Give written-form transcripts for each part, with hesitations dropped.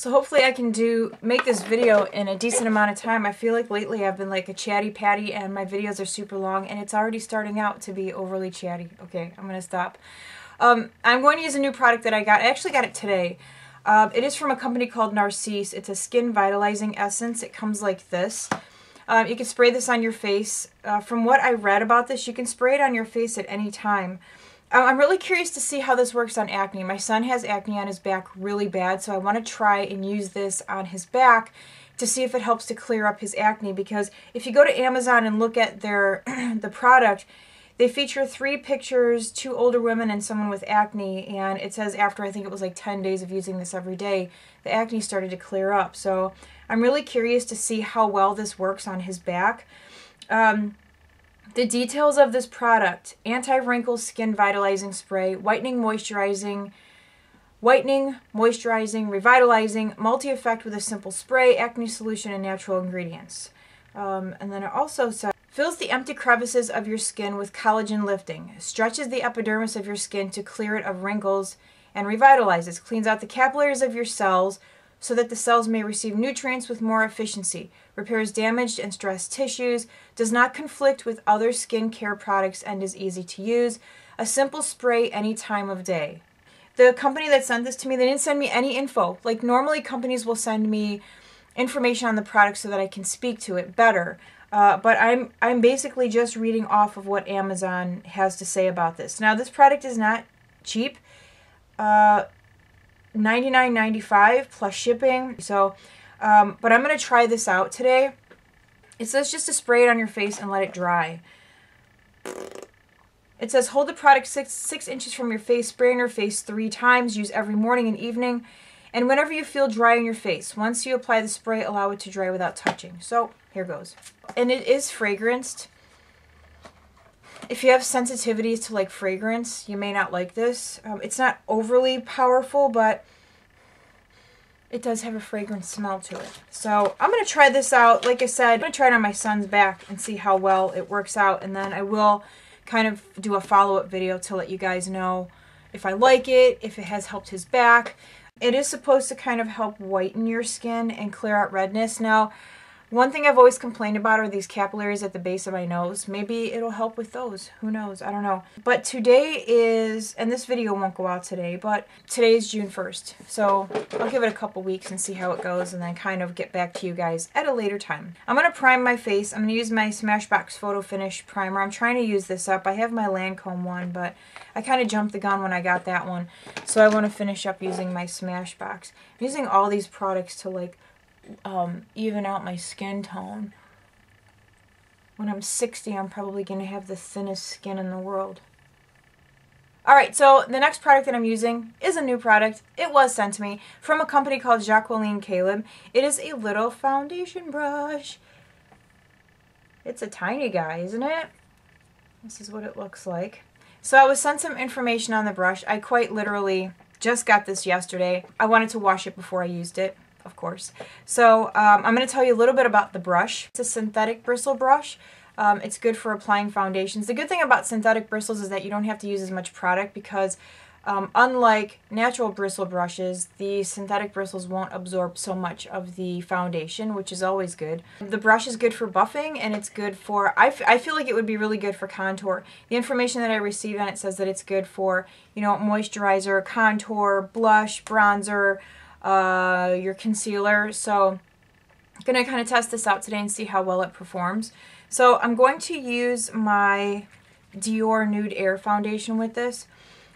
So hopefully I can make this video in a decent amount of time. I feel like lately I've been like a chatty patty and my videos are super long and it's already starting out to be overly chatty. Okay, I'm gonna stop. I'm going to use a new product that I got. I actually got it today. It is from a company called Narcisse. It's a skin vitalizing essence. It comes like this. You can spray this on your face. From what I read about this, you can spray it on your face at any time. I'm really curious to see how this works on acne. My son has acne on his back really bad, so I want to try and use this on his back to see if it helps to clear up his acne, because if you go to Amazon and look at the product, they feature 3 pictures, 2 older women and someone with acne, and it says after I think it was like 10 days of using this every day, the acne started to clear up. So I'm really curious to see how well this works on his back. The details of this product: anti-wrinkle skin vitalizing spray, whitening, moisturizing, revitalizing, multi-effect with a simple spray, acne solution, and natural ingredients. And then it also says, fills the empty crevices of your skin with collagen lifting, stretches the epidermis of your skin to clear it of wrinkles, and revitalizes, cleans out the capillaries of your cells so that the cells may receive nutrients with more efficiency, repairs damaged and stressed tissues, does not conflict with other skin care products, and is easy to use. A simple spray any time of day. The company that sent this to me, they didn't send me any info. Like normally companies will send me information on the product so that I can speak to it better. But I'm basically just reading off of what Amazon has to say about this. Now this product is not cheap. $99.95 plus shipping. So, but I'm going to try this out today. It says just to spray it on your face and let it dry. It says hold the product 6 inches from your face, spray on your face 3 times, use every morning and evening, and whenever you feel dry on your face. Once you apply the spray, allow it to dry without touching. So, here goes. And it is fragranced. If you have sensitivities to like fragrance, you may not like this. It's not overly powerful, but it does have a fragrant smell to it. So I'm going to try this out. Like I said, I'm going to try it on my son's back and see how well it works out. And then I will kind of do a follow-up video to let you guys know if I like it, if it has helped his back. It is supposed to kind of help whiten your skin and clear out redness. Now, one thing I've always complained about are these capillaries at the base of my nose. Maybe it'll help with those. Who knows? I don't know. But today is, and this video won't go out today, but today is June 1st. So I'll give it a couple weeks and see how it goes and then kind of get back to you guys at a later time. I'm going to prime my face. I'm going to use my Smashbox Photo Finish Primer. I'm trying to use this up. I have my Lancôme one, but I kind of jumped the gun when I got that one. So I want to finish up using my Smashbox. I'm using all these products to like even out my skin tone. When I'm 60, I'm probably going to have the thinnest skin in the world. Alright, so the next product that I'm using is a new product. It was sent to me from a company called Jacqueline Kalab. It is a little foundation brush. It's a tiny guy, isn't it? This is what it looks like. So I was sent some information on the brush. I quite literally just got this yesterday. I wanted to wash it before I used it, of course. So I'm going to tell you a little bit about the brush. It's a synthetic bristle brush. It's good for applying foundations. The good thing about synthetic bristles is that you don't have to use as much product because unlike natural bristle brushes, the synthetic bristles won't absorb so much of the foundation, which is always good. The brush is good for buffing and it's good for, I feel like it would be really good for contour. The information that I received on it says that it's good for, you know, moisturizer, contour, blush, bronzer, your concealer. So I'm gonna kind of test this out today and see how well it performs. So I'm going to use my Dior Nude Air foundation with this.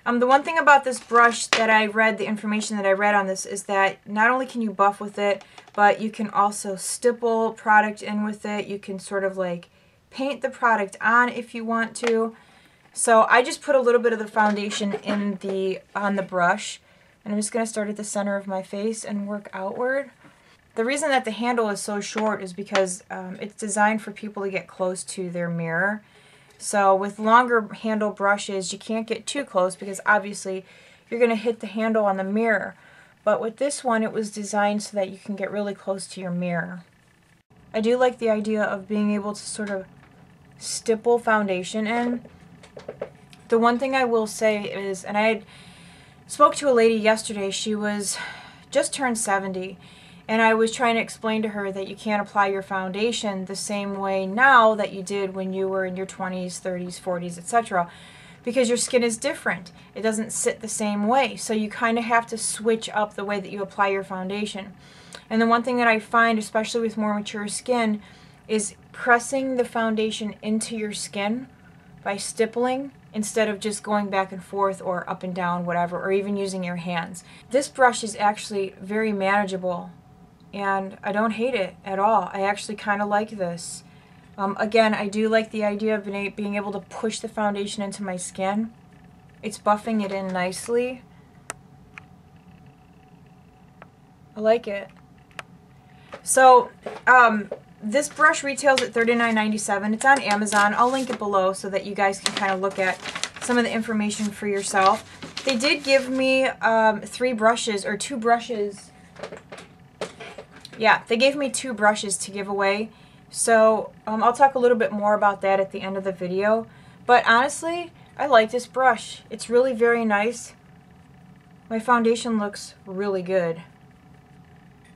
The one thing about this brush that I read, the information that I read on this, is that not only can you buff with it, but you can also stipple product in with it. You can sort of like paint the product on if you want to. So I just put a little bit of the foundation in the on the brush. And I'm just going to start at the center of my face and work outward. The reason that the handle is so short is because it's designed for people to get close to their mirror. So with longer handle brushes, you can't get too close because obviously you're going to hit the handle on the mirror. But with this one, it was designed so that you can get really close to your mirror. I do like the idea of being able to sort of stipple foundation in. The one thing I will say is, and I spoke to a lady yesterday, she was just turned 70, and I was trying to explain to her that you can't apply your foundation the same way now that you did when you were in your 20s, 30s, 40s, etc., because your skin is different. It doesn't sit the same way, so you kind of have to switch up the way that you apply your foundation. And the one thing that I find, especially with more mature skin, is pressing the foundation into your skin by stippling instead of just going back and forth or up and down, whatever, or even using your hands. This brush is actually very manageable, and I don't hate it at all. I actually kind of like this. Again, I do like the idea of being able to push the foundation into my skin. It's buffing it in nicely. I like it. So, this brush retails at $39.97. It's on Amazon. I'll link it below so that you guys can kind of look at some of the information for yourself. They did give me two brushes. Yeah, they gave me two brushes to give away. So I'll talk a little bit more about that at the end of the video. But honestly, I like this brush. It's really very nice. My foundation looks really good.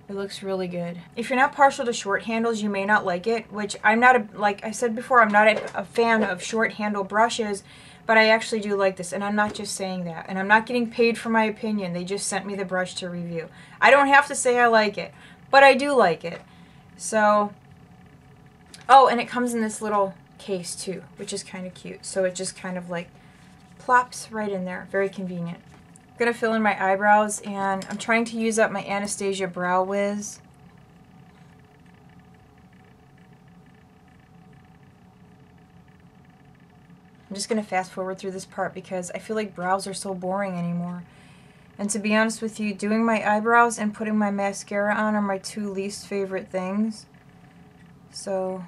It looks really good. If you're not partial to short handles, you may not like it, which I'm not, like I said before, I'm not a fan of short handle brushes, but I actually do like this, and I'm not just saying that, and I'm not getting paid for my opinion. They just sent me the brush to review. I don't have to say I like it, but I do like it. So, oh, and it comes in this little case too, which is kind of cute. So it just kind of like plops right in there, very convenient. Gonna fill in my eyebrows, and I'm trying to use up my Anastasia Brow Wiz. I'm just gonna fast forward through this part because I feel like brows are so boring anymore. And to be honest with you, doing my eyebrows and putting my mascara on are my two least favorite things. So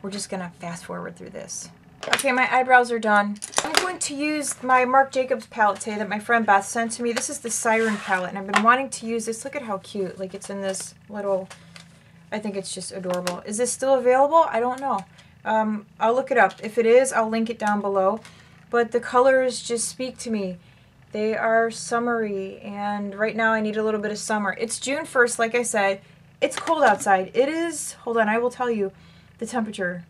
we're just gonna fast forward through this. Okay, my eyebrows are done. I'm going to use my Marc Jacobs palette today that my friend Beth sent to me. This is the Siren palette, and I've been wanting to use this. Look at how cute. Like, it's in this little... I think it's just adorable. Is this still available? I don't know. I'll look it up. If it is, I'll link it down below. But the colors just speak to me. They are summery, and right now I need a little bit of summer. It's June 1st, like I said. It's cold outside. It is... Hold on, I will tell you the temperature.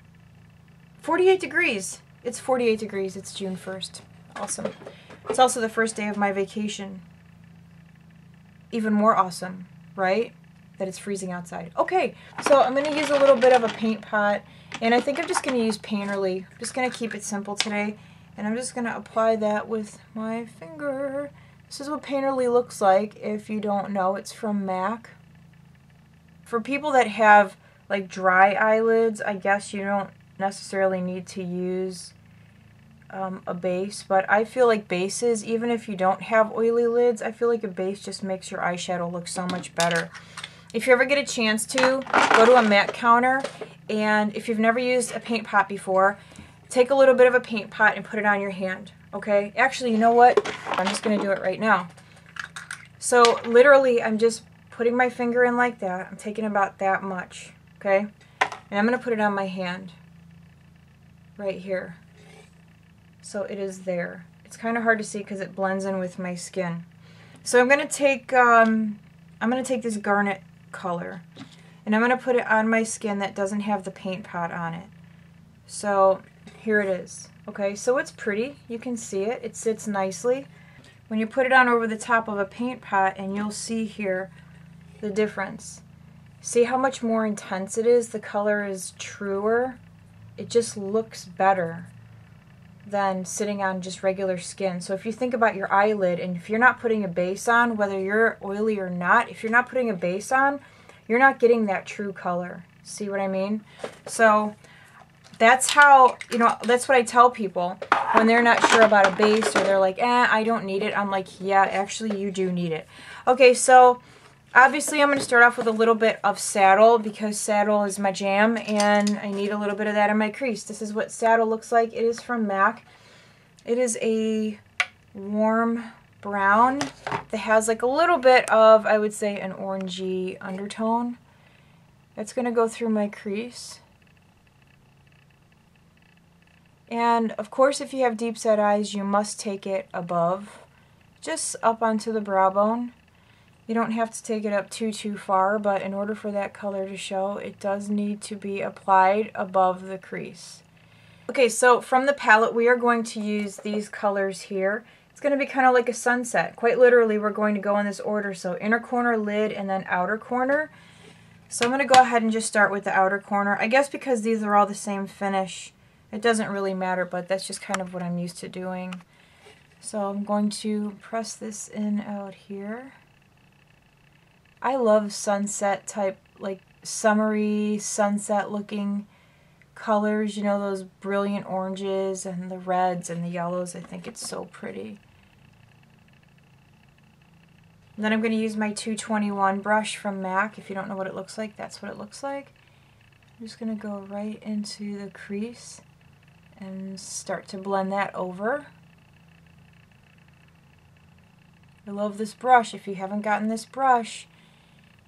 48 degrees. It's 48 degrees. It's June 1st. Awesome. It's also the first day of my vacation. Even more awesome, right? That it's freezing outside. Okay, so I'm going to use a little bit of a paint pot, and I think I'm just going to use Painterly. I'm just going to keep it simple today, and I'm just going to apply that with my finger. This is what Painterly looks like, if you don't know. It's from MAC. For people that have, like, dry eyelids, I guess you don't necessarily need to use a base, but I feel like bases, even if you don't have oily lids, I feel like a base just makes your eyeshadow look so much better. If you ever get a chance to, go to a MAC counter, and if you've never used a paint pot before, take a little bit of a paint pot and put it on your hand, okay? Actually, you know what? I'm just going to do it right now. So literally, I'm just putting my finger in like that. I'm taking about that much, okay? And I'm going to put it on my hand. Right here. So it is there. It's kind of hard to see because it blends in with my skin. So I'm going to take this garnet color, and I'm going to put it on my skin that doesn't have the paint pot on it. So here it is. Okay, so it's pretty. You can see it. It sits nicely. When you put it on over the top of a paint pot, and you'll see here the difference. See how much more intense it is? The color is truer. It just looks better than sitting on just regular skin. So if you think about your eyelid, and if you're not putting a base on, whether you're oily or not, if you're not putting a base on, you're not getting that true color. See what I mean? So that's how, you know, that's what I tell people when they're not sure about a base, or they're like, I don't need it. I'm like, yeah, actually you do need it. Okay, so obviously, I'm going to start off with a little bit of saddle, because saddle is my jam, and I need a little bit of that in my crease. This is what saddle looks like. It is from MAC. It is a warm brown that has like a little bit of, I would say, an orangey undertone. That's going to go through my crease. And, of course, if you have deep-set eyes, you must take it above, just up onto the brow bone. You don't have to take it up too far, but in order for that color to show, it does need to be applied above the crease. Okay, so from the palette, we are going to use these colors here. It's going to be kind of like a sunset. Quite literally, we're going to go in this order. So inner corner, lid, and then outer corner. So I'm going to go ahead and just start with the outer corner. I guess because these are all the same finish, it doesn't really matter, but that's just kind of what I'm used to doing. So I'm going to press this in out here. I love sunset type, like summery, sunset looking colors. You know, those brilliant oranges and the reds and the yellows. I think it's so pretty. And then I'm going to use my 221 brush from MAC. If you don't know what it looks like, that's what it looks like. I'm just going to go right into the crease and start to blend that over. I love this brush. If you haven't gotten this brush,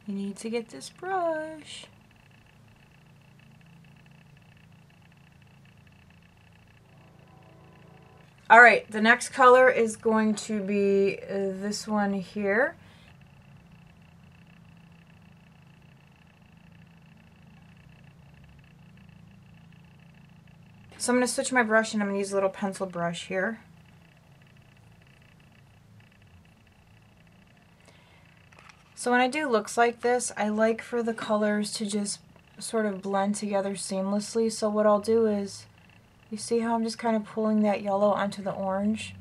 you need to get this brush. Alright, the next color is going to be this one here. So I'm going to switch my brush and I'm going to use a little pencil brush here. So when I do looks like this, I like for the colors to just sort of blend together seamlessly. So what I'll do is, you see how I'm just kind of pulling that yellow onto the orange?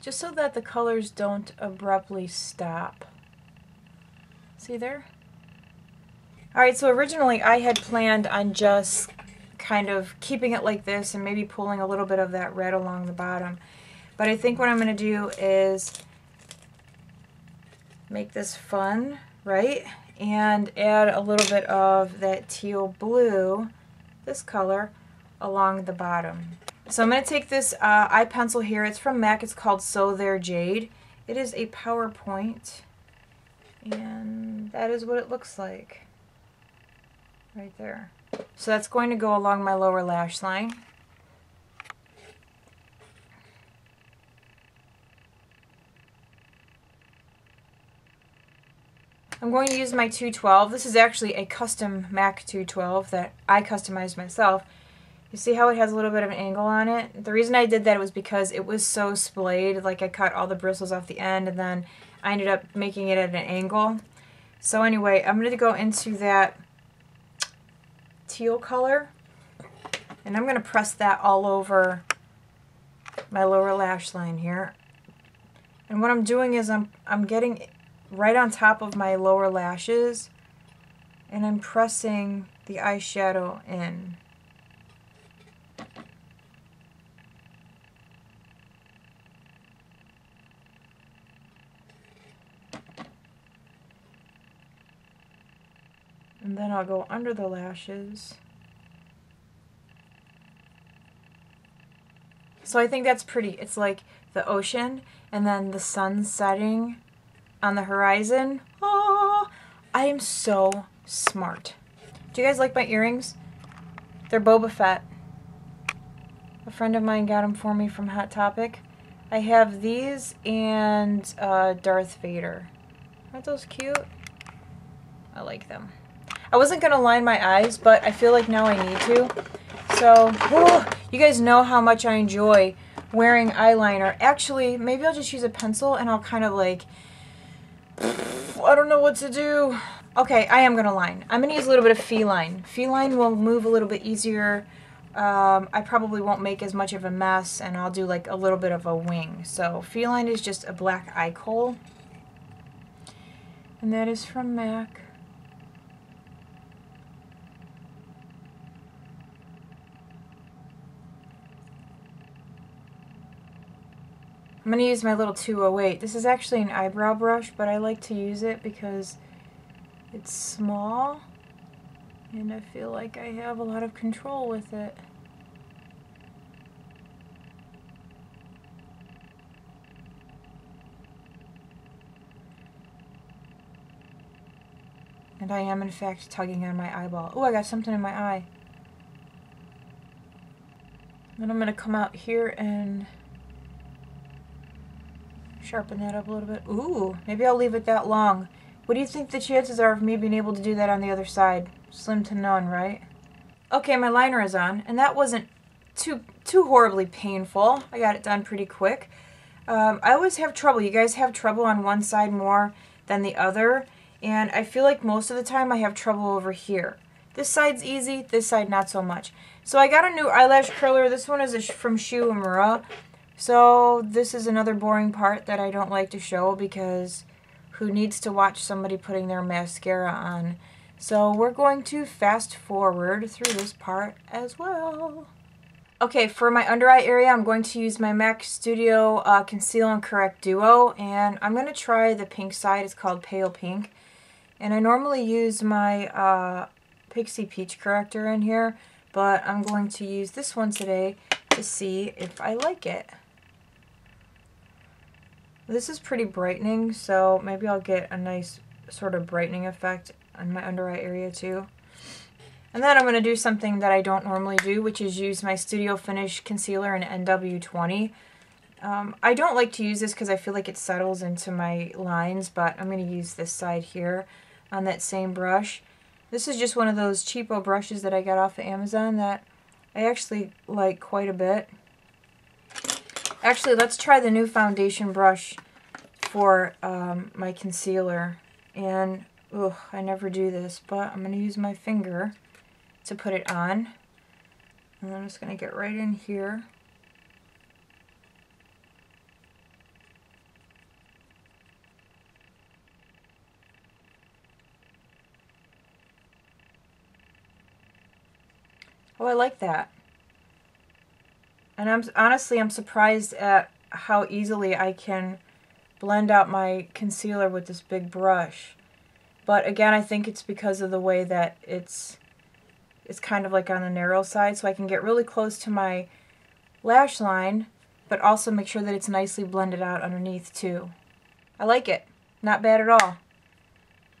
Just so that the colors don't abruptly stop. See there? Alright, so originally I had planned on just kind of keeping it like this and maybe pulling a little bit of that red along the bottom. But I think what I'm going to do is make this fun, right? And add a little bit of that teal blue, this color, along the bottom. So I'm going to take this eye pencil here. It's from MAC. It's called Sew There Jade. It is a PowerPoint. And that is what it looks like. Right there. So that's going to go along my lower lash line. I'm going to use my 212. This is actually a custom MAC 212 that I customized myself. You see how it has a little bit of an angle on it? The reason I did that was because it was so splayed, like I cut all the bristles off the end and then I ended up making it at an angle. So anyway, I'm going to go into that teal color and I'm going to press that all over my lower lash line here. And what I'm doing is I'm getting right on top of my lower lashes and I'm pressing the eyeshadow in. And then I'll go under the lashes. So I think that's pretty. It's like the ocean and then the sun setting on the horizon. Oh, I am so smart. Do you guys like my earrings? They're Boba Fett. A friend of mine got them for me from Hot Topic. I have these and Darth Vader. Aren't those cute? I like them. I wasn't going to line my eyes, but I feel like now I need to. So, whew, you guys know how much I enjoy wearing eyeliner. Actually, maybe I'll just use a pencil and I'll kind of like, I don't know what to do. Okay, I am going to line. I'm going to use a little bit of feline. Feline will move a little bit easier. I probably won't make as much of a mess, and I'll do like a little bit of a wing. So feline is just a black eye coal. And that is from MAC. I'm going to use my little 208. This is actually an eyebrow brush, but I like to use it because it's small and I feel like I have a lot of control with it. And I am in fact tugging on my eyeball. Oh, I got something in my eye. Then I'm going to come out here and Sharpen that up a little bit. Ooh, maybe I'll leave it that long. What do you think the chances are of me being able to do that on the other side? Slim to none, right? Okay, my liner is on, and that wasn't too horribly painful. I got it done pretty quick. I always have trouble. You guys have trouble on one side more than the other, and I feel like most of the time I have trouble over here. This side's easy, this side not so much. So I got a new eyelash curler. This one is from Shu Uemura. So this is another boring part that I don't like to show because who needs to watch somebody putting their mascara on? So we're going to fast forward through this part as well. Okay, for my under eye area, I'm going to use my MAC Studio Conceal and Correct Duo, and I'm going to try the pink side. It's called Pale Pink, and I normally use my Pixi Peach Corrector in here, but I'm going to use this one today to see if I like it. This is pretty brightening, so maybe I'll get a nice sort of brightening effect on my under eye area too. And then I'm going to do something that I don't normally do, which is use my Studio Finish Concealer in NW20. I don't like to use this because I feel like it settles into my lines, but I'm going to use this side here on that same brush. This is just one of those cheapo brushes that I got off of Amazon that I actually like quite a bit. Actually, let's try the new foundation brush for my concealer. And, ugh, I never do this, but I'm going to use my finger to put it on. And I'm just going to get right in here. Oh, I like that. And I'm honestly surprised at how easily I can blend out my concealer with this big brush. But again, I think it's because of the way that it's kind of like on the narrow side, so I can get really close to my lash line, but also make sure that it's nicely blended out underneath too. I like it. Not bad at all.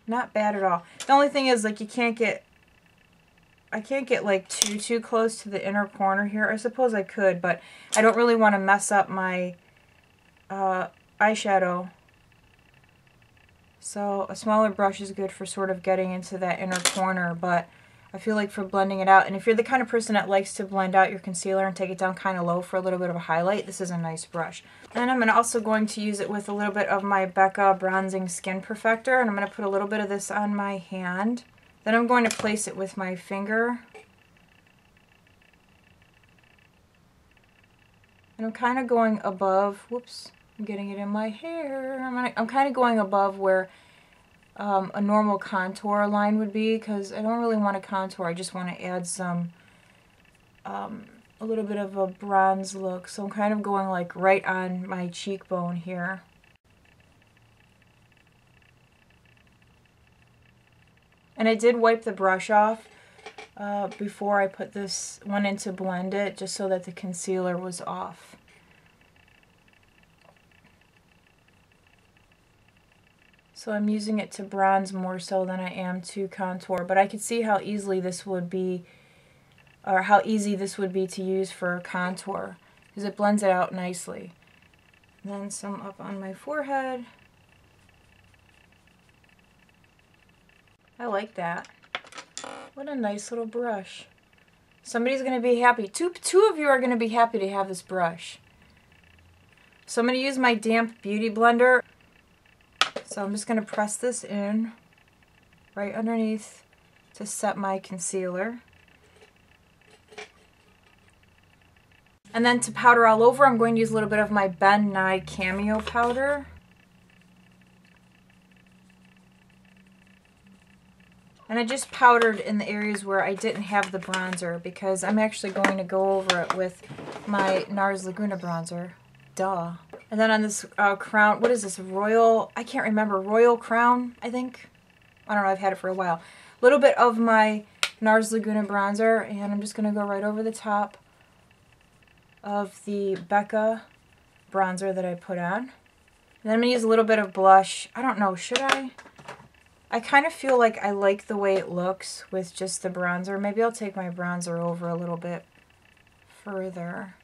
Not bad at all. The only thing is, like, I can't get like too close to the inner corner here. I suppose I could, but I don't really want to mess up my eyeshadow. So a smaller brush is good for sort of getting into that inner corner, but I feel like for blending it out, and if you're the kind of person that likes to blend out your concealer and take it down kind of low for a little bit of a highlight, this is a nice brush. And I'm also going to use it with a little bit of my Becca Bronzing Skin Perfector, and I'm going to put a little bit of this on my hand. Then I'm going to place it with my finger. And I'm kind of going above, whoops, I'm getting it in my hair. I'm kind of going above where a normal contour line would be, because I don't really want to contour. I just want to add some, a little bit of a bronze look. So I'm kind of going like right on my cheekbone here. And I did wipe the brush off before I put this one in to blend it, just so that the concealer was off. So I'm using it to bronze more so than I am to contour, but I could see how easily this would be, or how easy this would be to use for contour, because it blends it out nicely. And then some up on my forehead. I like that. What a nice little brush. Somebody's going to be happy. Two of you are going to be happy to have this brush. So I'm going to use my damp beauty blender. So I'm just going to press this in right underneath to set my concealer. And then to powder all over, I'm going to use a little bit of my Ben Nye Cameo powder. And I just powdered in the areas where I didn't have the bronzer, because I'm actually going to go over it with my NARS Laguna bronzer. Duh. And then on this crown, what is this, Royal, I can't remember, Royal Crown, I think? I don't know, I've had it for a while. A little bit of my NARS Laguna bronzer, and I'm just going to go right over the top of the Becca bronzer that I put on. And then I'm going to use a little bit of blush. I don't know, should I? I kind of feel like I like the way it looks with just the bronzer. Maybe I'll take my bronzer over a little bit further.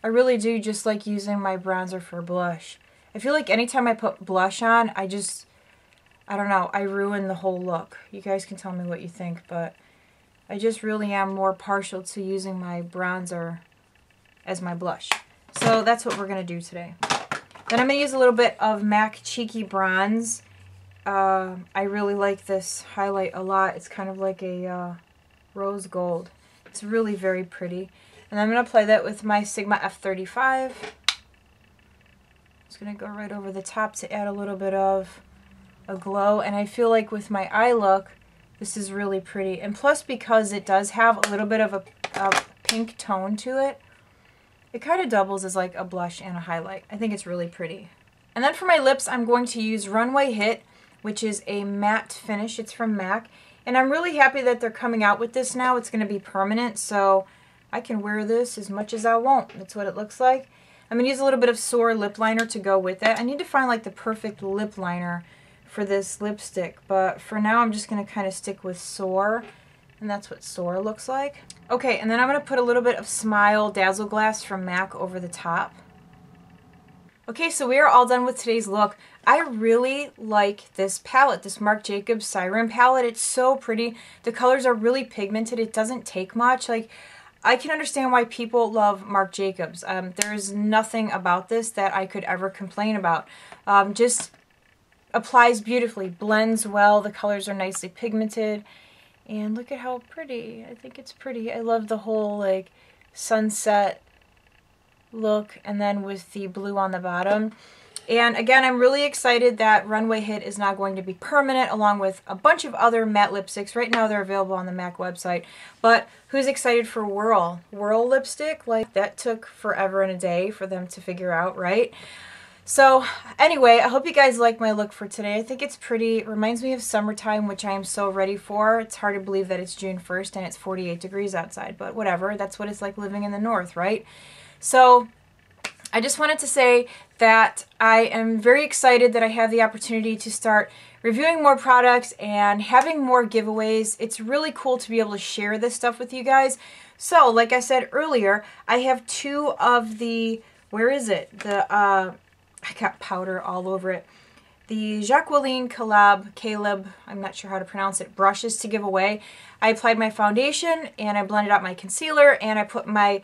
I really do just like using my bronzer for blush. I feel like anytime I put blush on, I don't know, I ruin the whole look. You guys can tell me what you think, but I just really am more partial to using my bronzer as my blush. So that's what we're going to do today. Then I'm going to use a little bit of MAC Cheeky Bronze. I really like this highlight a lot. It's kind of like a rose gold. It's really very pretty. And I'm going to apply that with my Sigma F35. It's going to go right over the top to add a little bit of a glow. And I feel like with my eye look, this is really pretty. And plus because it does have a little bit of a pink tone to it, it kind of doubles as like a blush and a highlight. I think it's really pretty. And then for my lips, I'm going to use Runway Hit, which is a matte finish. It's from MAC. And I'm really happy that they're coming out with this now. It's going to be permanent, so I can wear this as much as I want. That's what it looks like. I'm going to use a little bit of Soar lip liner to go with it. I need to find like the perfect lip liner for this lipstick, but for now I'm just going to kind of stick with Soar. And that's what Soar looks like. Okay, and then I'm going to put a little bit of Smile Dazzle Glass from MAC over the top. Okay, so we are all done with today's look. I really like this palette, this Marc Jacobs Siren palette. It's so pretty. The colors are really pigmented. It doesn't take much. Like, I can understand why people love Marc Jacobs. There's nothing about this that I could ever complain about. Just applies beautifully, blends well, the colors are nicely pigmented. And look at how pretty. I think it's pretty. I love the whole like sunset look and then with the blue on the bottom. And again, I'm really excited that Runway Hit is now going to be permanent along with a bunch of other matte lipsticks. Right now they're available on the MAC website. But who's excited for Whirl? Whirl lipstick? Like, that took forever and a day for them to figure out, right? So anyway, I hope you guys like my look for today. I think it's pretty. It reminds me of summertime, which I am so ready for. It's hard to believe that it's June 1st and it's 48 degrees outside, but whatever. That's what it's like living in the north, right? So I just wanted to say that I am very excited that I have the opportunity to start reviewing more products and having more giveaways. It's really cool to be able to share this stuff with you guys. So like I said earlier, I have two of the, I got powder all over it. The Jacqueline Kalab, I'm not sure how to pronounce it, brushes to give away. I applied my foundation and I blended out my concealer and I put my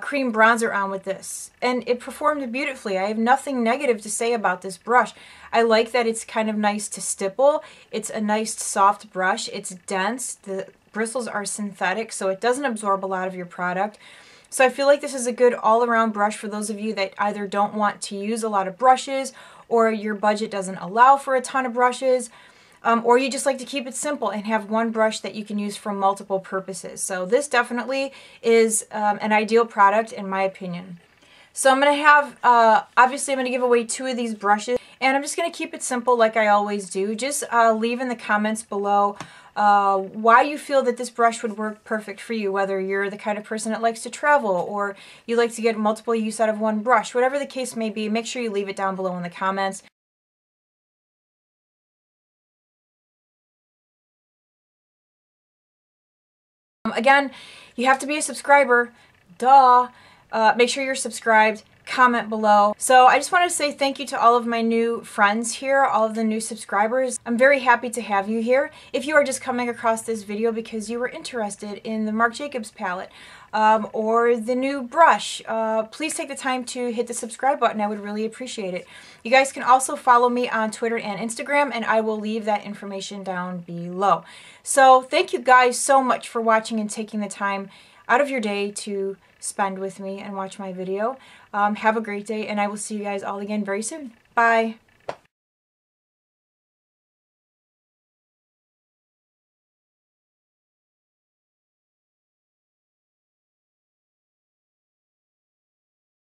cream bronzer on with this. And it performed beautifully. I have nothing negative to say about this brush. I like that it's kind of nice to stipple. It's a nice soft brush. It's dense. The bristles are synthetic, so it doesn't absorb a lot of your product. So I feel like this is a good all-around brush for those of you that either don't want to use a lot of brushes or your budget doesn't allow for a ton of brushes, or you just like to keep it simple and have one brush that you can use for multiple purposes. So this definitely is an ideal product in my opinion. So I'm going to have, obviously I'm going to give away two of these brushes, and I'm just going to keep it simple like I always do. Just leave in the comments below why you feel that this brush would work perfect for you, whether you're the kind of person that likes to travel or you like to get multiple use out of one brush. Whatever the case may be, make sure you leave it down below in the comments. Again, you have to be a subscriber. Duh. Make sure you're subscribed, comment below. So I just wanted to say thank you to all of my new friends here, all of the new subscribers. I'm very happy to have you here. If you are just coming across this video because you were interested in the Marc Jacobs palette or the new brush, please take the time to hit the subscribe button. I would really appreciate it. You guys can also follow me on Twitter and Instagram, and I will leave that information down below. So thank you guys so much for watching and taking the time out of your day to spend with me and watch my video. Have a great day, and I will see you guys all again very soon. Bye!